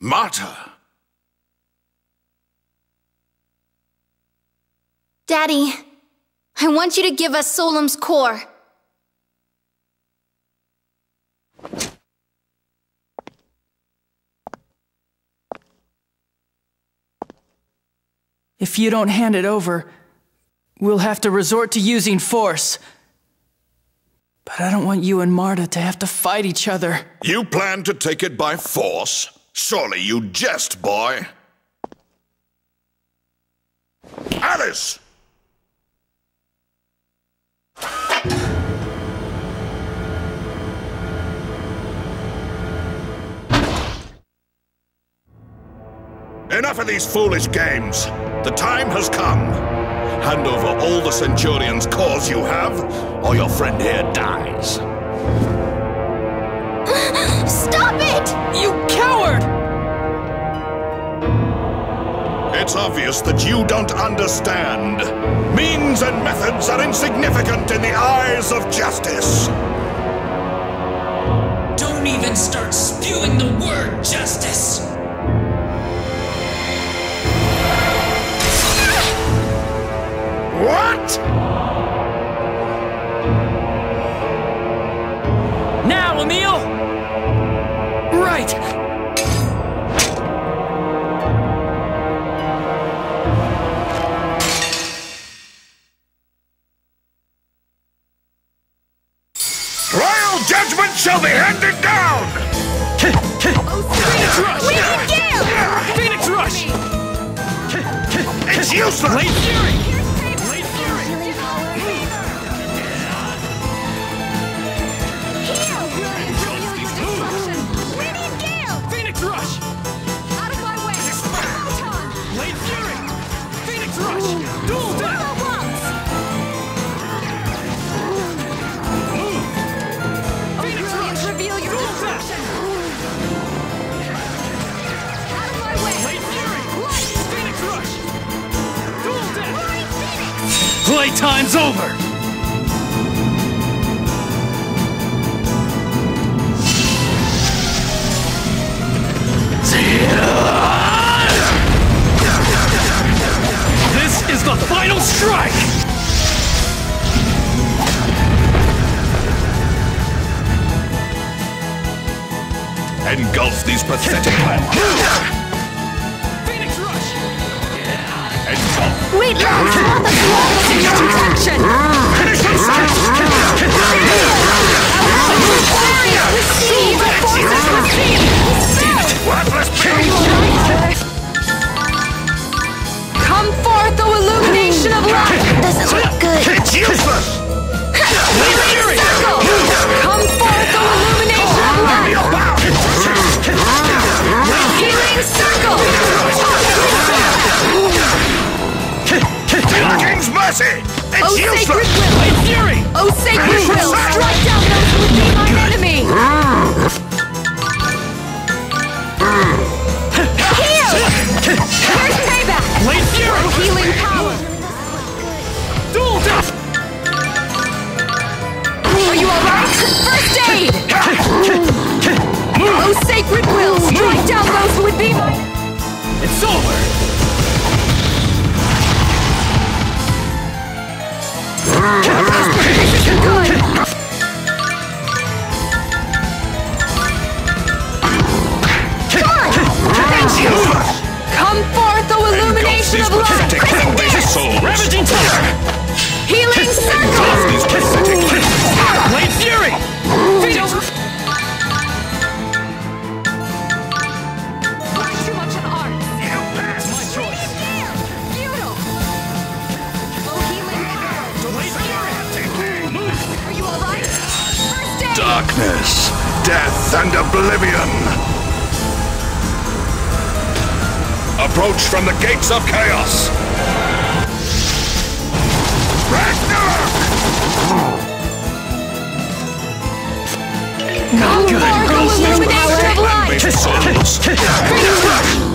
Martyr! Daddy, I want you to give us Solum's core. If you don't hand it over, we'll have to resort to using force. But I don't want you and Marta to have to fight each other. You plan to take it by force? Surely you jest, boy. Alice! Enough of these foolish games. The time has come. Hand over all the Centurion's cores you have, or your friend here dies. Stop it! You coward! It's obvious that you don't understand. Means and methods are insignificant in the eyes of justice. Don't even start spewing the word justice! What? Now, Emil! Right! Royal Judgment shall be handed down! Phoenix Rush! We need Gale! Phoenix Rush! It's useless! Blade Fury! Playtime's over! This is the final strike! Engulf these pathetic plants! Wait, look! All the action! Finish him! Receive the forces of him! Worthless king! Come forth, O Illumination of Life! Doesn't look good! It's useless! Healing Circle! Come forth, O Illumination of Life! Healing Circle! King's Mercy! It's oh, useless! Sacred Will! Blade Fury! Oh, Sacred Will! Strike down those who would be my enemy! Heal! Here's payback! Blade Fury! Healing power! Duel death! Are you alright? First aid! Oh, Sacred Will! Strike down those who would be my... It's over! This isn't good! Come forth, O Illumination of Life! Ravaging Terror! Healing Circle! Blade Fury! Darkness, death, and oblivion. Approach from the Gates of Chaos. Red Nuke! Not good. Illumination of Life!